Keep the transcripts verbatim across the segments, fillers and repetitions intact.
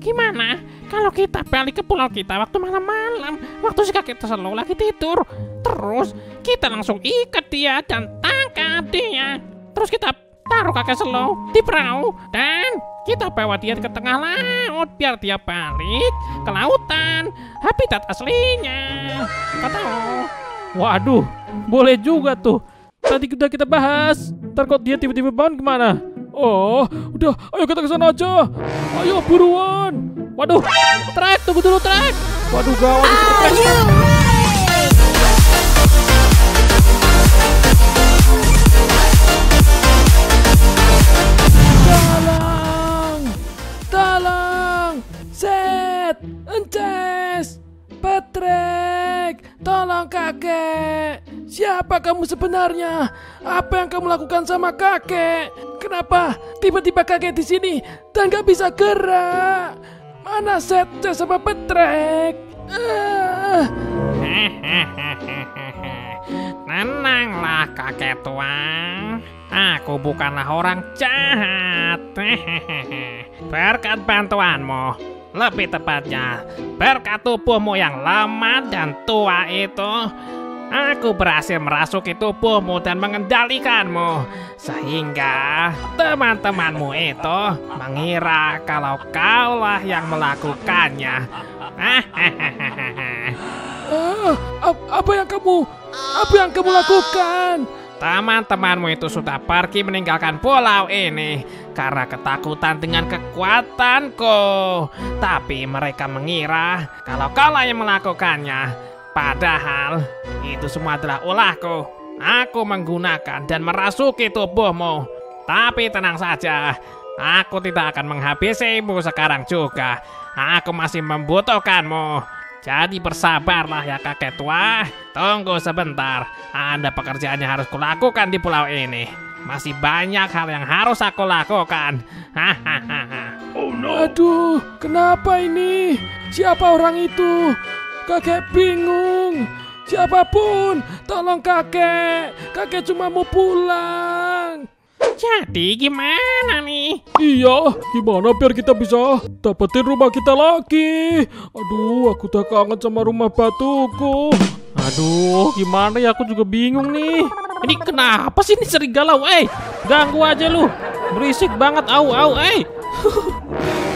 Gimana kalau kita balik ke pulau kita waktu malam-malam, waktu si kakek terselo lagi tidur, terus kita langsung ikat dia dan tangkap dia, terus kita taruh kakek selo di perahu dan kita bawa dia ke tengah laut biar dia balik ke lautan habitat aslinya. Kau tahu? Waduh, boleh juga tuh. Tadi udah kita bahas, takut dia tiba-tiba bangun gimana? Oh, udah, ayo kita ke sana aja. Ayo buruan. Waduh, Trek, tunggu dulu Trek. Waduh, gawat. Oh, yeah. Dalang, dalang, Zed, Ences, Petrek, tolong kakek. Siapa kamu sebenarnya? Apa yang kamu lakukan sama kakek? Kenapa tiba-tiba kakek di sini dan gak bisa gerak? Mana Zed sama Petrek? Uh. Tenanglah kakek tua. Aku bukanlah orang jahat. Berkat bantuanmu, lebih tepatnya berkat tubuhmu yang lemah dan tua itu, aku berhasil merasuki tubuhmu dan mengendalikanmu, sehingga teman-temanmu itu mengira kalau kaulah yang melakukannya. uh, Apa yang kamu, apa yang kamu lakukan? Teman-temanmu itu sudah pergi meninggalkan pulau ini karena ketakutan dengan kekuatanku, tapi mereka mengira kalau kaulah yang melakukannya. Padahal itu semua adalah ulahku. Aku menggunakan dan merasuki tubuhmu. Tapi tenang saja, aku tidak akan menghabisimu sekarang juga. Aku masih membutuhkanmu. Jadi bersabarlah ya kakek tua. Tunggu sebentar, ada pekerjaan yang harus kulakukan di pulau ini. Masih banyak hal yang harus aku lakukan. Oh no. Aduh, kenapa ini? Siapa orang itu? Kakek bingung. Siapapun, tolong kakek. Kakek cuma mau pulang. Jadi gimana nih? Iya, gimana biar kita bisa dapetin rumah kita lagi? Aduh, aku udah kangen sama rumah batuku. Aduh, gimana ya, aku juga bingung nih. Ini kenapa sih ini serigala, eh? Ganggu aja lu. Berisik banget, au au, eh.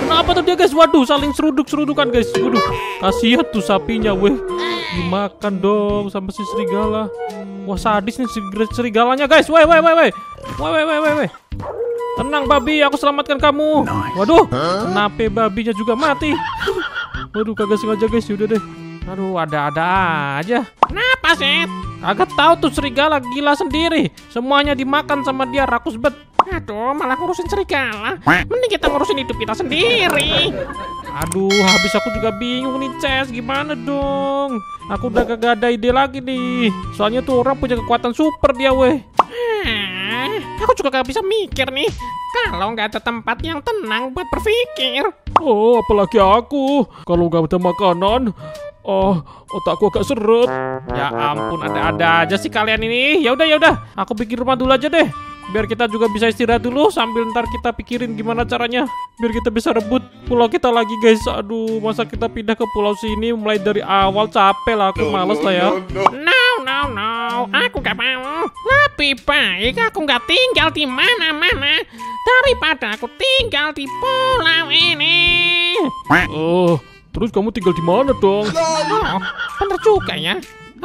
Kenapa tuh dia guys? Waduh, saling seruduk-serudukan guys. Waduh, kasihan tuh sapinya weh. Dimakan dong sama si serigala. Wah, sadis nih serigalanya guys. Weh weh weh weh. Weh weh weh weh. Tenang babi, aku selamatkan kamu. Waduh, kenapa babinya juga mati? Waduh, kagak sengaja guys, udah deh. Aduh, ada-ada aja. Kenapa sih? Kagak tahu tuh serigala gila sendiri. Semuanya dimakan sama dia, rakus bet. Aduh, malah ngurusin serigala. Mending kita ngurusin hidup kita sendiri. Aduh, habis aku juga bingung nih, Ces. Gimana dong? Aku udah gak ada ide lagi nih. Soalnya tuh orang punya kekuatan super dia, weh. Hmm, aku juga gak bisa mikir nih. Kalau nggak ada tempat yang tenang buat berpikir. Oh, apalagi aku. Kalau nggak ada makanan, oh, otakku agak seret. Ya ampun, ada-ada aja sih kalian ini. Ya udah, ya udah. Aku bikin rumah dulu aja deh. Biar kita juga bisa istirahat dulu sambil ntar kita pikirin gimana caranya biar kita bisa rebut pulau kita lagi guys. Aduh, masa kita pindah ke pulau sini mulai dari awal, capek lah, aku males lah ya. No no no, aku gak mau. Lebih baik aku gak tinggal di mana-mana daripada aku tinggal di pulau ini. Oh, terus kamu tinggal di mana dong? Oh, bener juga ya.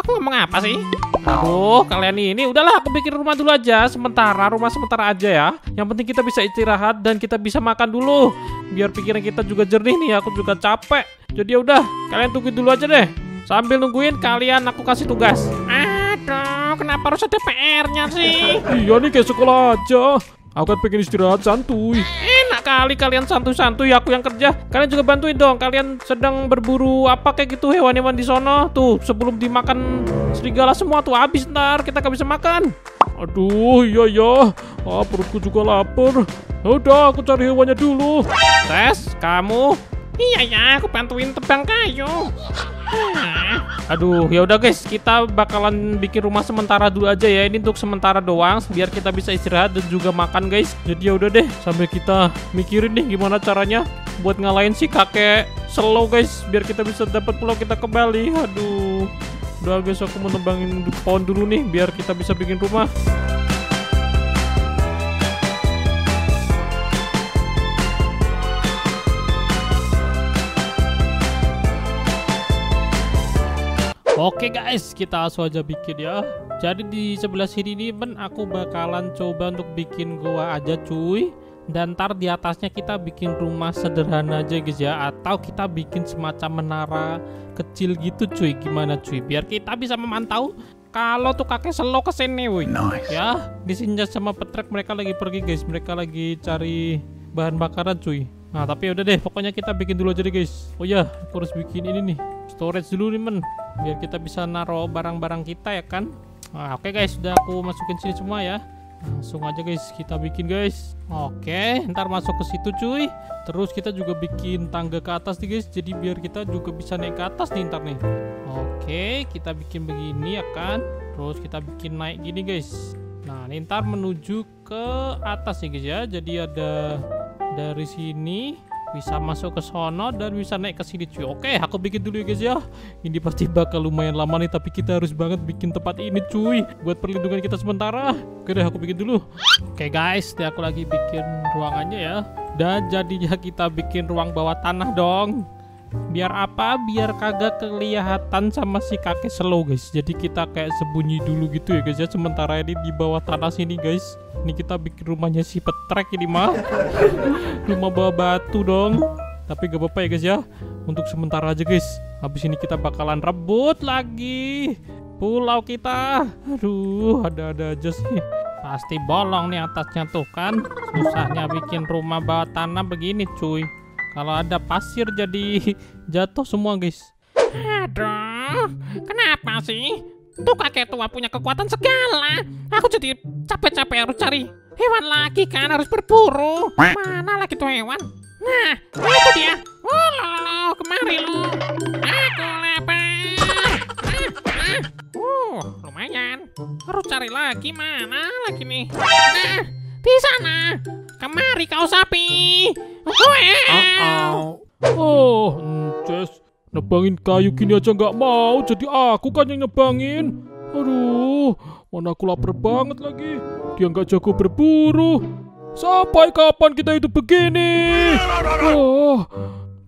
Aku ngomong apa sih? Aduh, kalian ini. Udahlah, aku bikin rumah dulu aja. Sementara, rumah sementara aja ya. Yang penting kita bisa istirahat dan kita bisa makan dulu. Biar pikiran kita juga jernih nih. Aku juga capek. Jadi udah, kalian tungguin dulu aja deh. Sambil nungguin, kalian aku kasih tugas. Aduh, kenapa harus ada P R-nya sih? Iya nih, kayak sekolah aja. Aku kan pengen istirahat santuy. Enak kali kalian santuy-santuy, aku yang kerja. Kalian juga bantuin dong. Kalian sedang berburu apa kayak gitu, hewan-hewan di sono. Tuh, sebelum dimakan serigala semua tuh habis ntar. Kita gak bisa makan. Aduh, iya ya. Ah, perutku juga lapar. Udah, aku cari hewannya dulu. Tes, kamu? Iya ya, aku bantuin tebang kayu. Aduh, ya udah guys, kita bakalan bikin rumah sementara dulu aja ya. Ini untuk sementara doang, biar kita bisa istirahat dan juga makan guys. Jadi ya udah deh, sambil kita mikirin nih gimana caranya buat ngalahin si kakek slow guys, biar kita bisa dapat pulau kita kembali. Aduh, udah guys, aku mau nebangin pohon dulu nih biar kita bisa bikin rumah. Oke guys, kita langsung aja bikin ya. Jadi di sebelah sini nih men, aku bakalan coba untuk bikin goa aja cuy. Dan ntar di atasnya kita bikin rumah sederhana aja guys ya, atau kita bikin semacam menara kecil gitu cuy. Gimana cuy, biar kita bisa memantau kalau tuh kakek selo kesini woi. Nice. Ya di sini sama Petrek mereka lagi pergi guys, mereka lagi cari bahan bakaran cuy. Nah tapi udah deh, pokoknya kita bikin dulu aja deh guys. Oh ya, aku harus bikin ini nih, storage dulu nih men, biar kita bisa naruh barang-barang kita ya kan. Nah, oke guys, udah aku masukin sini semua ya. Langsung aja guys kita bikin guys. Oke, ntar masuk ke situ cuy. Terus kita juga bikin tangga ke atas nih guys, jadi biar kita juga bisa naik ke atas nih ntar nih. Oke, kita bikin begini ya kan. Terus kita bikin naik gini guys. Nah ini ntar menuju ke atas ya guys ya. Jadi ada dari sini bisa masuk ke sono dan bisa naik ke sini cuy. Oke, aku bikin dulu ya guys ya. Ini pasti bakal lumayan lama nih, tapi kita harus banget bikin tempat ini cuy, buat perlindungan kita sementara. Oke deh, aku bikin dulu. Oke guys, deh aku lagi bikin ruangannya ya. Dan jadinya kita bikin ruang bawah tanah dong. Biar apa? Biar kagak kelihatan sama si kakek slow guys. Jadi kita kayak sembunyi dulu gitu ya guys ya. Sementara ini di bawah tanah sini guys. Ini kita bikin rumahnya si Petrek ini mah. Rumah bawa batu dong. Tapi gak apa-apa ya guys ya, untuk sementara aja guys. Habis ini kita bakalan rebut lagi pulau kita. Aduh, ada-ada aja sih. Pasti bolong nih atasnya tuh kan. Susahnya bikin rumah bawah tanah begini cuy. Kalau ada pasir jadi jatuh semua guys. Aduh, kenapa sih tuh kakek tua punya kekuatan segala. Aku jadi capek-capek harus cari hewan lagi kan, harus berburu. Mana lagi tuh hewan? Nah, itu dia. Oh, lolo, kemari lu. Aku lapar. Ah, ah. Uh, lumayan. Harus cari lagi, mana lagi nih? Nah, di sana. Kemari kau sapi. Uh-oh. Oh, Ences. Nebangin kayu gini aja nggak mau, jadi aku kan yang nebangin. Aduh, mana aku lapar banget lagi. Dia nggak jago berburu. Sampai kapan kita hidup begini? Oh,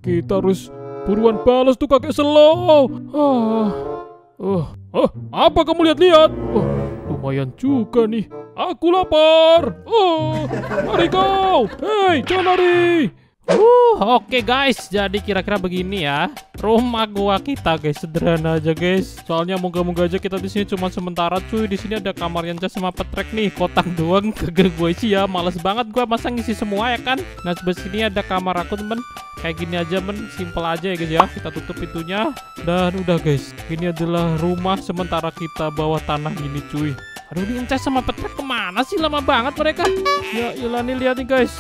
kita harus buruan balas tuh kakek selo. Ah, oh, ah, apa kamu lihat-lihat? Oh, lumayan juga nih. Aku lapar. Oh, lari kau. Hei, jangan lari. Uh, oke okay guys, jadi kira-kira begini ya rumah gua kita guys, sederhana aja guys. Soalnya moga-moga aja kita di sini cuma sementara cuy. Di sini ada kamarnya aja sama Petrek nih, kotak doang kagak gua isi ya. Males banget gua masa ngisi semua ya kan. Nah sebelah sini ada kamar aku temen. Kayak gini aja men, simple aja ya guys ya. Kita tutup pintunya dan udah guys. Ini adalah rumah sementara kita bawah tanah gini cuy. Aduh, Ences sama Petrek kemana sih, lama banget mereka. Ya ilah nih, lihat nih guys.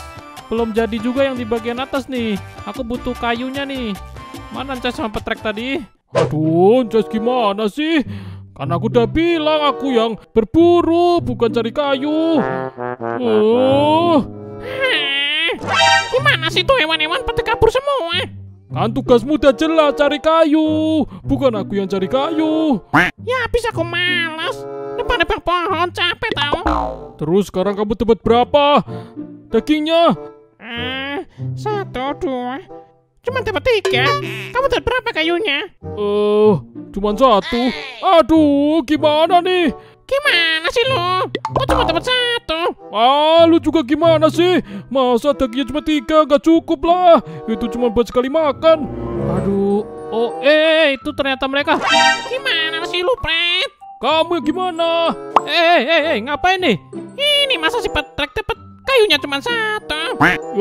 Belum jadi juga yang di bagian atas nih. Aku butuh kayunya nih. Mana Ences sama Petrek tadi? Aduh, Ences gimana sih? Kan aku udah bilang aku yang berburu, bukan cari kayu. Oh. Hah, gimana sih tuh hewan-hewan pada kabur semua? Kan tugasmu udah jelas cari kayu, bukan aku yang cari kayu. Ya bisa aku malas. Nebang-nebang pohon capek tau. Terus sekarang kamu tebet berapa dagingnya? Uh, satu, dua, cuman dapat tiga. Kamu dapat berapa kayunya? Eh, uh, cuman satu. Aduh, gimana nih? Gimana sih lo? Kok cuma dapat satu? Ah, lu juga gimana sih? Masa dagingnya cuma tiga, gak cukup lah. Itu cuma buat sekali makan. Aduh, oh eh, itu ternyata mereka. Gimana sih lu, Pret? Kamu gimana? Eh, eh, eh, ngapain nih? Ini masa si Petrek dapat kayunya cuma satu.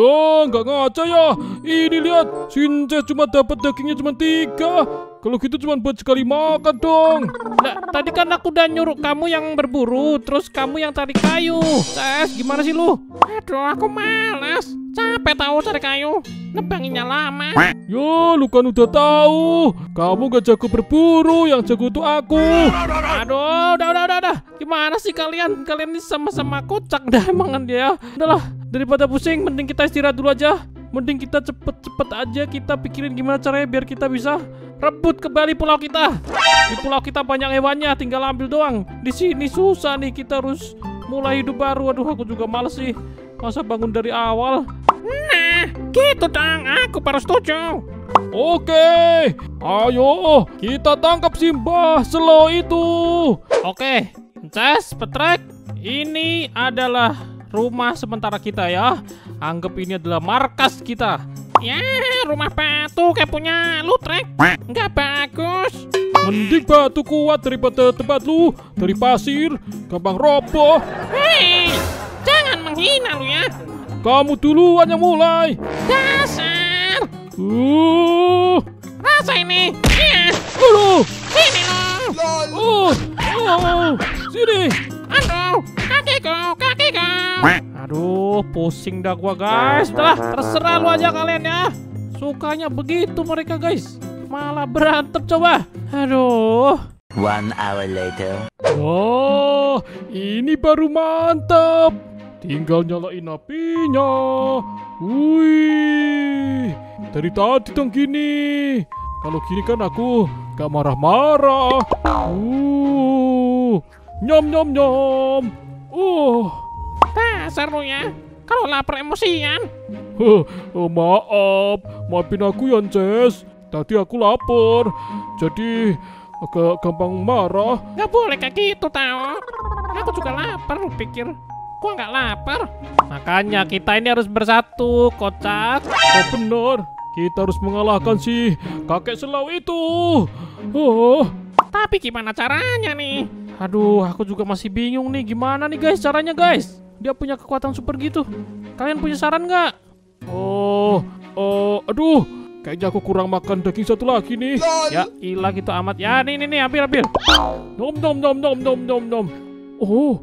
Oh, nggak ngaca ya. Ini lihat, Ences cuma dapat dagingnya cuma tiga. Kalau gitu cuma buat sekali makan dong. Nah, tadi kan aku udah nyuruh kamu yang berburu, terus kamu yang cari kayu. Ences, gimana sih lu? Aduh, aku malas. Capek tahu cari kayu. Nebanginnya lama. Yo, lu kan udah tahu. Kamu gak jago berburu, yang jago tuh aku. Aduh, udah, udah, udah, udah. Gimana sih kalian? Kalian ini sama-sama kocak dah emang dia. Udahlah, daripada pusing, mending kita istirahat dulu aja. Mending kita cepet-cepet aja kita pikirin gimana caranya biar kita bisa rebut kembali pulau kita. Di pulau kita banyak hewannya, tinggal ambil doang. Di sini susah nih, kita harus mulai hidup baru. Aduh, aku juga males sih. Masa bangun dari awal? Nah, gitu dong. Aku baru setuju. Oke, ayo kita tangkap Simba Slow itu. Oke, Ences, Petrek, ini adalah rumah sementara kita ya. Anggap ini adalah markas kita. Ya, rumah batu kayak punya lu, Trek. Nggak bagus. Mending batu kuat daripada tempat lu dari pasir, gampang roboh. Hei, jangan menghina lu ya. Kamu duluan yang mulai. Dasar. Uh. Rasa ini. Ya. Dulu. Sini lu. Oh. Oh. Sini. Aduh, kakiku, kakiku. Aduh, pusing dah gua guys. Udah, terserah lu aja kalian ya. Sukanya begitu mereka guys. Malah berantem coba. Aduh. One hour later. Oh, ini baru mantap. Tinggal nyalain apinya. Wih, dari tadi dong gini. Kalau gini kan aku gak marah-marah. Uh. Nyom nyom nyom. Uh. Dasar lu ya. Kalau lapar emosian. Huh, oh, maaf. Maafin aku ya, Ences. Tadi aku lapar. Jadi agak gampang marah. Gak boleh kayak gitu, tau. Aku juga lapar, lu pikir. Gua nggak lapar. Makanya kita ini harus bersatu, kocak. Oh, benar. Kita harus mengalahkan si kakek selau itu. Oh. Tapi gimana caranya nih? Aduh, aku juga masih bingung nih. Gimana nih guys caranya guys? Dia punya kekuatan super gitu. Kalian punya saran nggak? Oh, oh, aduh. Kayaknya aku kurang makan daging satu lagi nih. Ya, ilah gitu amat. Ya, nih, nih, nih, ambil, ambil. Nom, nom, nom, nom, nom, nom, nom. Oh,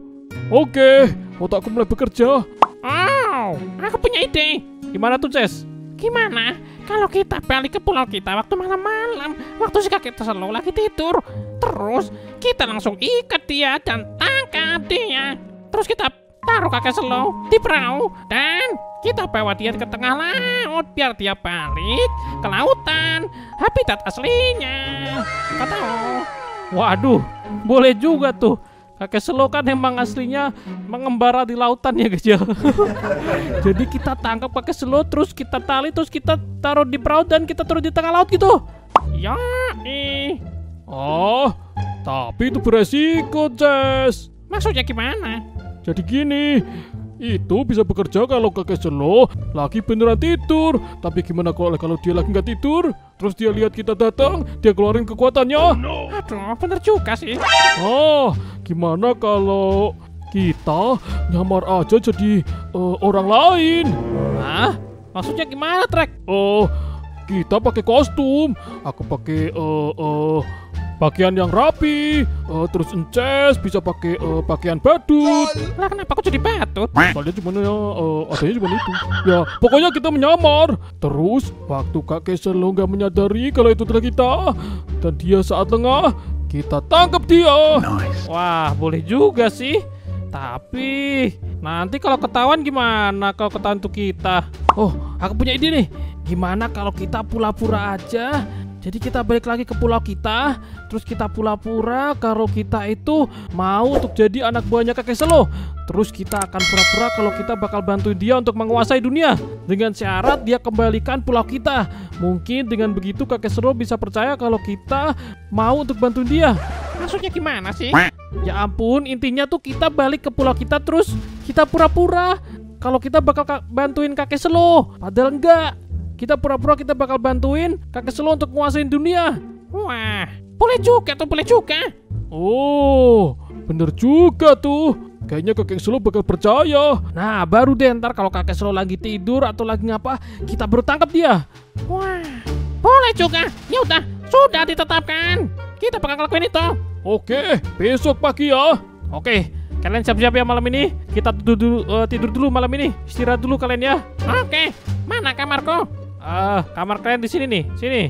oke. Okay. Otakku mulai bekerja. Oh, aku punya ide. Gimana tuh, Ces? Gimana kalau kita balik ke pulau kita waktu malam-malam, waktu si kakek terselalu lagi tidur, terus kita langsung ikat dia dan tangkap dia, terus kita taruh kakek selalu di perahu dan kita bawa dia ke tengah laut biar dia balik ke lautan habitat aslinya. Kau tahu? Waduh, boleh juga tuh. Kakek Selo kan emang aslinya mengembara di lautan ya guys ya. Jadi kita tangkap kakek Selo, terus kita tali, terus kita taruh di perahu dan kita taruh di tengah laut gitu. Ya, eh. Oh, tapi itu beresiko, Ces. Maksudnya gimana? Jadi gini, itu bisa bekerja kalau kakek Selo lagi beneran tidur. Tapi gimana kalau kalau dia lagi nggak tidur? Terus dia lihat kita datang, dia keluarin kekuatannya. Oh, no. Aduh, bener juga sih. Oh. Gimana kalau kita nyamar aja jadi uh, orang lain? Hah? Maksudnya gimana, Trek? Oh, uh, kita pakai kostum. Aku pakai uh, uh, pakaian yang rapi. Uh, terus Ences bisa pakai uh, pakaian badut. Lah kenapa aku jadi badut? Soalnya cuma uh, adanya cuma itu. Ya, pokoknya kita menyamar. Terus waktu kakek Selo nggak menyadari kalau itu adalah kita dan dia saat lengah, kita tangkap dia. Nice. Wah, boleh juga sih. Tapi nanti kalau ketahuan gimana? Kalau ketahuan tuh kita. Oh, aku punya ide nih. Gimana kalau kita pura-pura aja? Jadi kita balik lagi ke pulau kita, terus kita pura-pura kalau kita itu mau untuk jadi anak buahnya kakek Selo. Terus kita akan pura-pura kalau kita bakal bantuin dia untuk menguasai dunia dengan syarat dia kembalikan pulau kita. Mungkin dengan begitu kakek Selo bisa percaya kalau kita mau untuk bantuin dia. Maksudnya gimana sih? Ya ampun, intinya tuh kita balik ke pulau kita terus kita pura-pura kalau kita bakal bantuin kakek Selo, padahal enggak. Kita pura-pura kita bakal bantuin kakek Selo untuk nguasain dunia. Wah, boleh juga tuh, boleh juga. Oh, bener juga tuh. Kayaknya kakek Selo bakal percaya. Nah, baru deh ntar kalau kakek Selo lagi tidur atau lagi ngapa, kita baru tangkap dia. Wah, boleh juga. Ya udah, sudah ditetapkan. Kita bakal ngelakuin itu. Oke, besok pagi ya. Oke, kalian siap-siap ya malam ini. Kita tidur dulu, uh, tidur dulu malam ini. Istirahat dulu kalian ya. Oke, mana kamarku? Uh, kamar kalian di sini nih, sini.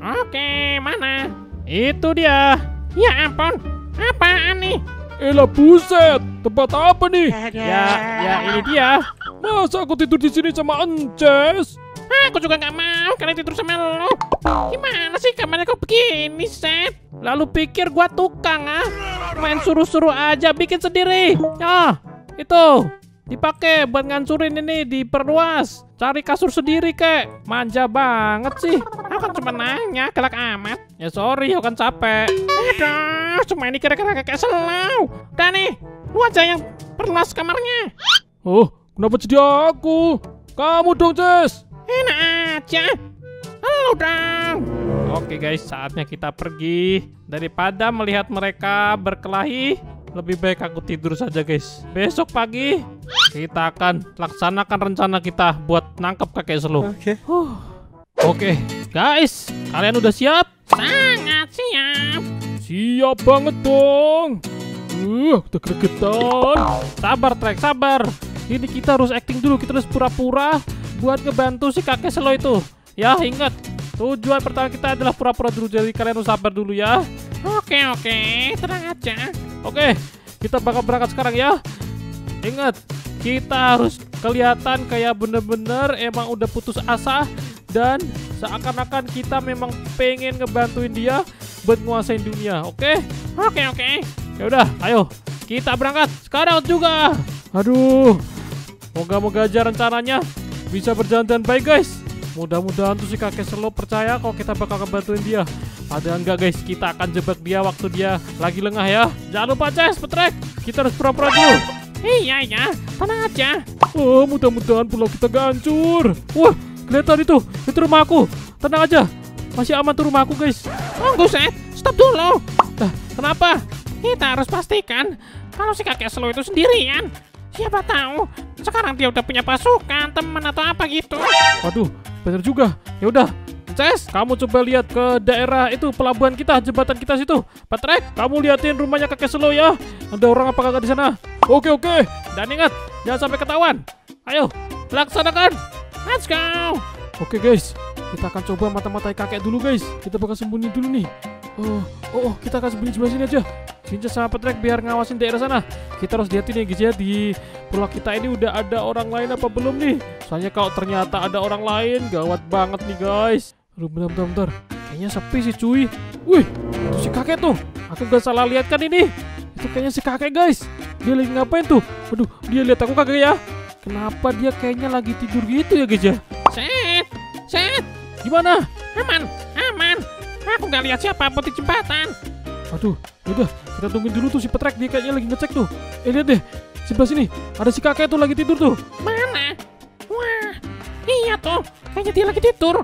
Oke, mana? Itu dia. Ya ampun, apaan nih? Elah buset, tempat apa nih? Ya, ya ini dia. Masa aku tidur di sini sama Ences? Aku juga nggak mau kalian tidur sama lo. Gimana sih kamarnya kok begini, Seth? Lalu pikir gua tukang, ah? Main suruh-suruh aja, bikin sendiri. Ah, itu dipakai buat ngancurin ini, diperluas. Cari kasur sendiri kek. Manja banget sih. Aku kan cuma nanya, galak amat. Ya sorry, aku kan capek. Aduh, cuma ini kira-kira kayak selau. Udah nih, lu aja yang perluas kamarnya. Oh, kenapa jadi aku? Kamu dong, Ces. Enak aja. Halo dong. Oke guys, saatnya kita pergi. Daripada melihat mereka berkelahi, lebih baik aku tidur saja guys. Besok pagi kita akan laksanakan rencana kita buat nangkep kakek selo. Oke okay. huh. Oke okay, guys, kalian udah siap? Sangat siap. Siap banget dong. Uh, deg-degan. Sabar Trek, sabar. Ini kita harus acting dulu, kita harus pura-pura buat ngebantu si kakek selo itu. Ya ingat, tujuan pertama kita adalah pura-pura dulu. Jadi kalian harus sabar dulu ya. Oke oke, tenang aja. Oke, kita bakal berangkat sekarang ya. Ingat, kita harus kelihatan kayak bener-bener emang udah putus asa. Dan seakan-akan kita memang pengen ngebantuin dia buat nguasain dunia, oke? Oke oke. Yaudah, ayo kita berangkat sekarang juga. Aduh, moga-moga aja rencananya bisa berjalan dengan baik guys. Mudah-mudahan tuh si kakek selo percaya kalau kita bakal ngebantuin dia. Ada enggak guys, kita akan jebak dia waktu dia lagi lengah ya. Jangan lupa Ces, Petrek, kita harus pura-pura dulu. Iya ya, tenang aja. Oh, mudah-mudahan pulau kita gak hancur. Wah, kelihatan itu, itu rumah aku. Tenang aja, masih aman tuh rumah aku guys. Tunggu Cet, stop dulu. Nah, kenapa? Kita harus pastikan kalau si kakek selo itu sendirian. Siapa tahu sekarang dia udah punya pasukan, teman atau apa gitu. Waduh, bener juga. Ya udah, Ces, kamu coba lihat ke daerah itu, pelabuhan kita, jembatan kita situ. Petrek, kamu liatin rumahnya kakek selo ya. Ada orang apa kagak di sana? Oke oke. Dan ingat, jangan sampai ketahuan. Ayo, laksanakan. Let's go. Oke guys, kita akan coba mata-matai kakek dulu guys. Kita bakal sembunyi dulu nih. Oh, oh, oh kita akan sembunyi sebelah sini aja. Cinca sama Petrek biar ngawasin daerah sana. Kita harus liatin ya guys ya, di pulau kita ini udah ada orang lain apa belum nih. Soalnya kalau ternyata ada orang lain, gawat banget nih guys. Aduh, bentar, bentar, bentar. Kayaknya sepi sih cuy. Wih, itu si kakek tuh. Aku gak salah lihat kan ini. Itu kayaknya si kakek guys. Dia lagi ngapain tuh? Aduh, dia lihat aku kagak ya? Kenapa dia kayaknya lagi tidur gitu ya guys ya? Set, set. Gimana? Aman, aman. Aku gak lihat siapapun di jembatan. Aduh, udah. Kita tungguin dulu tuh si Petrek. Dia kayaknya lagi ngecek tuh. Eh, lihat deh. Sebelah sini. Ada si kakek tuh lagi tidur tuh. Mana? Wah, iya tuh. Kayaknya dia lagi tidur.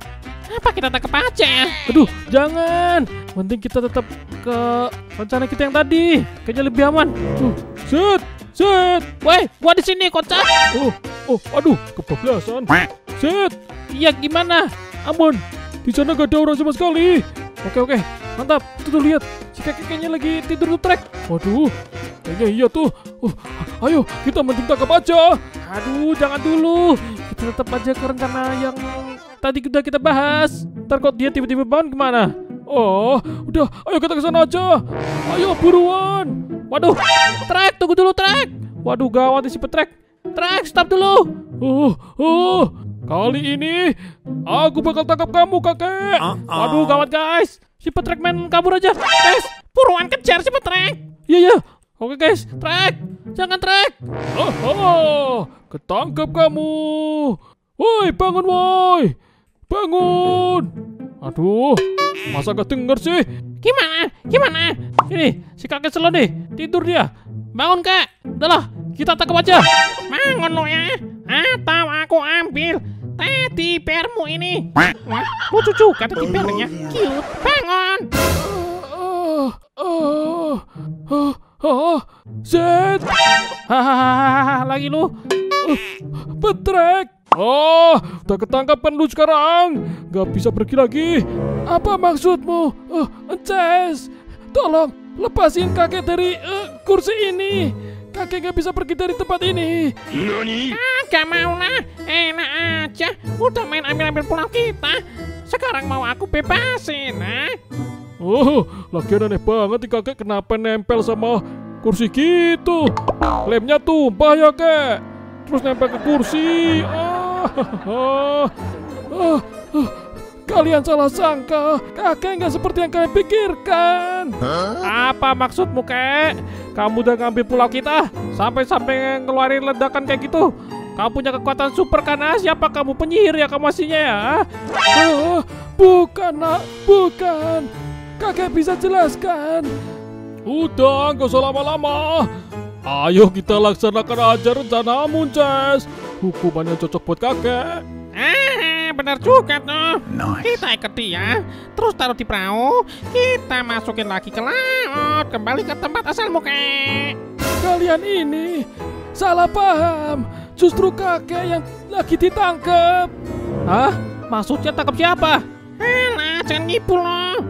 Apa kita tangkap aja ya? Aduh, jangan. Mending kita tetap ke rencana kita yang tadi. Kayaknya lebih aman. Uh, set, set. Woi, gua di sini, kocak. Oh, oh, aduh, kebablasan. Set. Iya, gimana? Ampun, di sana gak ada orang sama sekali. Oke, oke, mantap. Tuh, tuh lihat, si kakek kayaknya lagi tidur tuh Trek. Waduh, kayaknya iya tuh. Uh, ayo, kita mending tangkap aja. Aduh, jangan dulu. Kita tetap aja ke rencana yang tadi udah kita bahas. Ntar kok dia tiba-tiba bangun gimana? Oh, udah, ayo kita ke sana aja. Ayo buruan. Waduh, Trek, tunggu dulu Trek. Waduh, gawat si Petrek. Trek, stop dulu. Oh, oh, kali ini aku bakal tangkap kamu kakek. Waduh, gawat guys. Si Petrek main kabur aja. Guys, buruan kejar si Petrek. Iya ya. Oke guys, Trek, jangan Trek. Oh, oh, ketangkap kamu. Woi, bangun woi. Bangun. Aduh, masa gak denger sih? Gimana? Gimana? Ini, si kakek selo nih, tidur dia. Bangun kak. Udahlah, kita tangkap aja. Bangun lo ya, atau aku ambil teddy bearmu ini. Wah, lucu juga teddy bearnya. Cute. Bangun. Oh, oh, oh, oh, Zed. Hahaha, lagi lu. Uh, Petrek. Oh, udah ketangkap kan lu sekarang. Gak bisa pergi lagi. Apa maksudmu? Uh, Ences, tolong lepasin kakek dari uh, kursi ini. Kakek gak bisa pergi dari tempat ini. Nani? Gak mau lah, enak aja. Udah main ambil-ambil pulang kita. Sekarang mau aku bebasin, nah. Oh, lagian aneh banget kakek kenapa nempel sama kursi gitu. Lemnya tumpah ya kek. Terus nempel ke kursi. Oh. Oh, Kalian salah sangka, kakek nggak seperti yang kalian pikirkan. Huh? Apa maksudmu, kek? Kamu udah ngambil pulau kita, sampai-sampai ngeluarin ledakan kayak gitu. Kamu punya kekuatan super karena siapa kamu, penyihir ya kamu aslinya ya? Oh, bukan nak, bukan. Kakek bisa jelaskan. Udah, nggak usah lama-lama. Ayo kita laksanakan aja rencanamu, Ces. Hukumannya cocok buat kakek. Ah, benar juga tuh. Nice. Kita ikat dia, terus taruh di perahu. Kita masukin lagi ke laut, kembali ke tempat asalmu, kek. Kalian ini salah paham. Justru kakek yang lagi ditangkap. Hah? Maksudnya tangkap siapa? Alah, jangan nipu loh.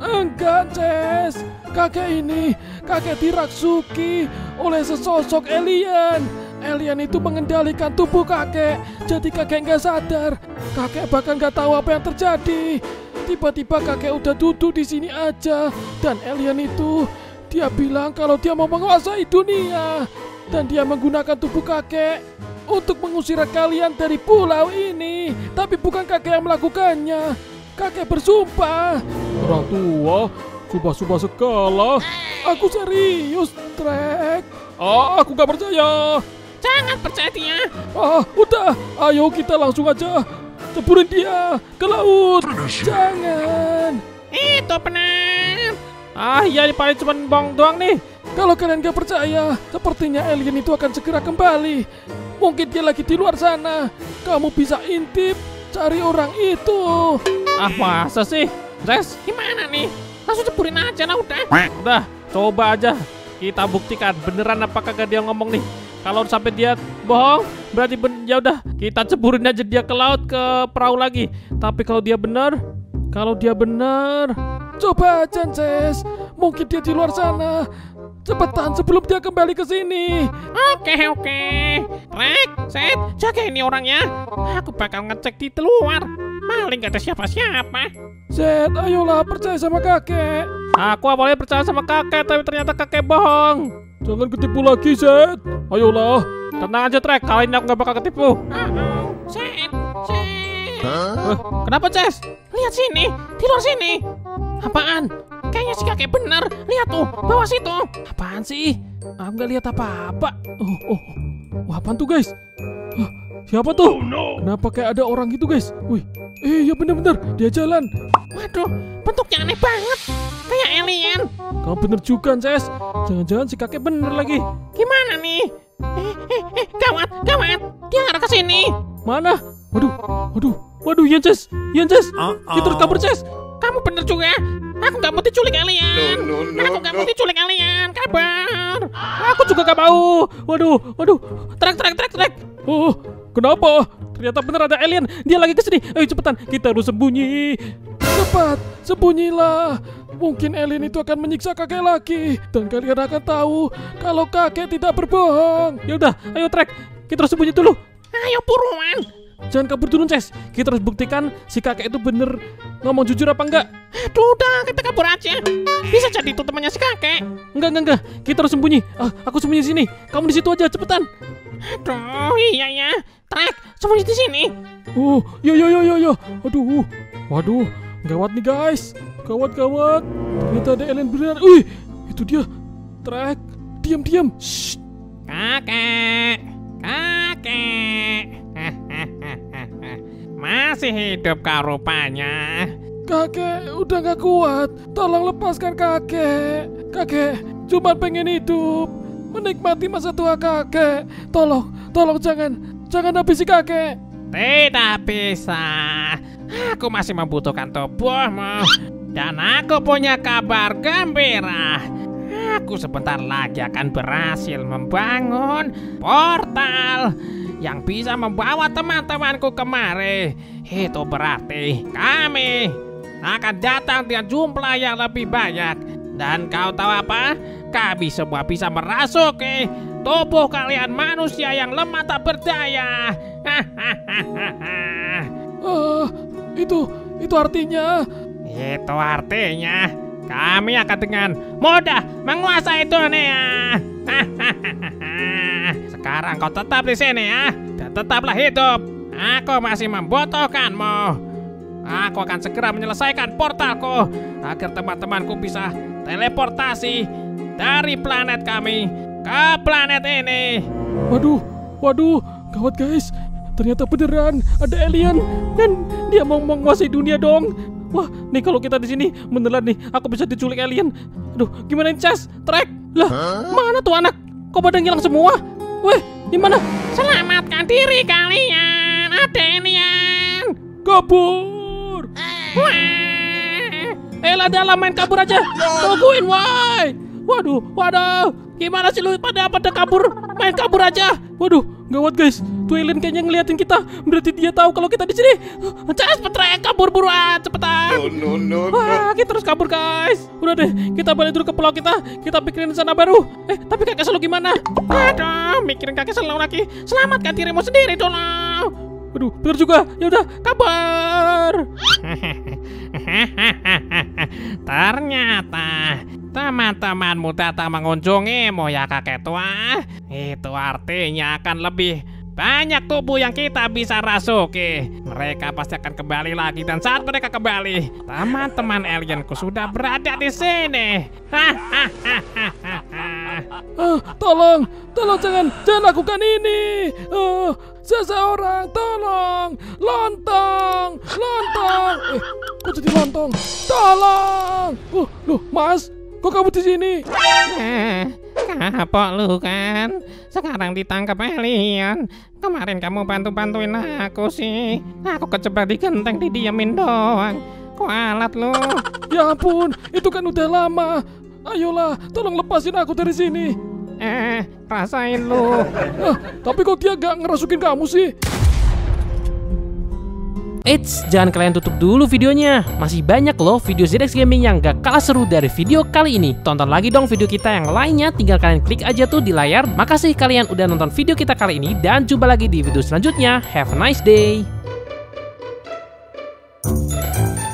Enggak, Ces. Kakek ini, kakek diraksuki oleh sesosok alien. Alien itu mengendalikan tubuh kakek, jadi kakek nggak sadar. Kakek bahkan nggak tahu apa yang terjadi. Tiba-tiba kakek udah duduk di sini aja, dan alien itu dia bilang kalau dia mau menguasai dunia, dan dia menggunakan tubuh kakek untuk mengusir kalian dari pulau ini. Tapi bukan kakek yang melakukannya. Kakek bersumpah. Orang tua. Sumpah-sumpah segala. Aku serius, Trek. Ah, aku gak percaya. Jangan percaya dia. Ah, udah. Ayo kita langsung aja ceburin dia ke laut. Jangan. Itu benar. Ah, ya paling cuma bong doang nih. Kalau kalian gak percaya, sepertinya alien itu akan segera kembali. Mungkin dia lagi di luar sana. Kamu bisa intip cari orang itu. Ah, masa sih? Ces, gimana nih? Langsung ceburin aja lah, udah. Udah, coba aja. Kita buktikan beneran apakah dia ngomong nih. Kalau sampai dia bohong, berarti ben ya udah. Kita ceburin aja dia ke laut, ke perahu lagi. Tapi kalau dia bener, kalau dia bener, coba aja, Ces. Mungkin dia di luar sana. Cepetan sebelum dia kembali ke sini. Oke, oke. Trek, Cet, jaga ini orangnya. Aku bakal ngecek di luar. Maling gak ada siapa-siapa. Zed, ayolah percaya sama kakek. Aku awalnya percaya sama kakek, tapi ternyata kakek bohong. Jangan ketipu lagi, Zed. Ayolah. Tenang aja, Trek. Kali ini aku gak bakal ketipu. Uh-oh. Zed, Zed. Huh? Eh, kenapa, Ces? Lihat sini, di luar sini. Apaan? Kayaknya si kakek benar. Lihat tuh, bawah situ. Apaan sih? Aku gak lihat apa-apa. Oh, oh. Wah, apaan tuh, guys? Huh, siapa tuh? Oh, no. Kenapa kayak ada orang gitu, guys? Wih. Eh, ya bener-bener, dia jalan. Waduh, bentuknya aneh banget. Kayak alien. Kamu bener juga, Ces. Jangan-jangan si kakek bener lagi. Gimana nih? Eh, eh, eh, gawat, gawat. Dia ngarah ke sini. Mana? Waduh, waduh, waduh, ya, Ces. Ya, Ces. Uh-oh. Dia terus kabur, Ces. Kamu bener juga. Aku gak mau diculik alien. No, no, no, Aku gak no. mau diculik alien. Kabar. Aku juga gak mau. Waduh, waduh. Trek, trek, trek, trek. Oh, kenapa? Ternyata bener ada alien. Dia lagi kesini. Ayo cepetan, kita harus sembunyi. Cepat, sembunyilah. Mungkin alien itu akan menyiksa kakek lagi. Dan kalian akan tahu kalau kakek tidak berbohong. Yaudah, ayo Trek, kita harus sembunyi dulu. Ayo buruan. Jangan kabur dulu, Ces. Kita harus buktikan si kakek itu bener ngomong jujur apa enggak. Aduh, udah, kita kabur aja. Bisa jadi itu temannya si kakek. Enggak, enggak, enggak. Kita harus sembunyi. Ah, aku sembunyi sini. Kamu di situ aja, cepetan. Aduh, iya ya. Trek, sembunyi di sini. Oh, yo yo yo yo yo. Aduh. Waduh, gawat nih guys. Gawat gawat. Ternyata ada alien beneran. Wih, itu dia. Trek, diam diam. Shh. Kakek. Kakek. Masih hidup kau rupanya. Kakek, udah gak kuat. Tolong lepaskan kakek. Kakek, cuma pengen hidup. Menikmati masa tua kakek. Tolong, tolong jangan. Jangan habisi kakek. Tidak bisa. Aku masih membutuhkan tubuhmu. Dan aku punya kabar gembira. Aku sebentar lagi akan berhasil membangun portal yang bisa membawa teman-temanku kemari. Itu berarti kami akan datang dengan jumlah yang lebih banyak. Dan kau tahu apa? Kami semua bisa merasuki tubuh kalian manusia yang lemah tak berdaya. uh, itu, itu artinya? Itu artinya kami akan dengan mudah menguasai dunia. Sekarang kau tetap di sini ya, dan tetaplah hidup. Aku masih membutuhkanmu. Aku akan segera menyelesaikan portalku agar teman-temanku bisa teleportasi dari planet kami ke planet ini. Waduh, waduh, gawat guys. Ternyata beneran ada alien dan dia mau menguasai dunia dong. Wah, nih kalau kita di sini beneran nih, aku bisa diculik alien. Aduh, gimana ini Ces? Trek? Lah, huh? Mana tuh anak? Kok badan hilang semua? Weh, gimana? Selamatkan diri kalian, ada alien. Kabur. Eh, lah dalam main kabur aja. Tungguin, woi. Waduh, waduh. Gimana sih lu pada pada kabur? Main kabur aja. Waduh, gawat guys. Tuh alien kayaknya ngeliatin kita, berarti dia tahu kalau kita di sini. Cepat Petrek, kabur buruan, cepetan. Oh, no, no, no. Wah, kita harus kabur guys. Udah deh, kita balik dulu ke pulau kita. Kita pikirin sana baru. Eh, tapi kakek selalu gimana? Aduh, mikirin kakek selalu lagi. Selamatkan dirimu sendiri dulu. Aduh, bener juga. Ya udah, kabur. Ternyata teman-temanmu datang mengunjungimu ya kakek tua. Itu artinya akan lebih banyak tubuh yang kita bisa rasuki. Mereka pasti akan kembali lagi. Dan saat mereka kembali, teman-teman alienku sudah berada di sini. Oh, tolong, tolong jangan, jangan lakukan ini. Oh, seseorang tolong. Lontong, lontong. Eh, kok jadi lontong? Tolong. Oh, loh, Mas, kok kamu di sini? Kapok lu kan, sekarang ditangkap alien. Kemarin kamu bantu-bantuin aku sih. Aku kejebak di genteng, didiamin doang. Kok alat lu? Ya ampun, itu kan udah lama. Ayolah, tolong lepasin aku dari sini. Eh, rasain lu. Nah, tapi kok dia gak ngerasukin kamu sih? Eits, jangan kalian tutup dulu videonya. Masih banyak loh video ZEDDAX Gaming yang gak kalah seru dari video kali ini. Tonton lagi dong video kita yang lainnya. Tinggal kalian klik aja tuh di layar. Makasih kalian udah nonton video kita kali ini. Dan jumpa lagi di video selanjutnya. Have a nice day.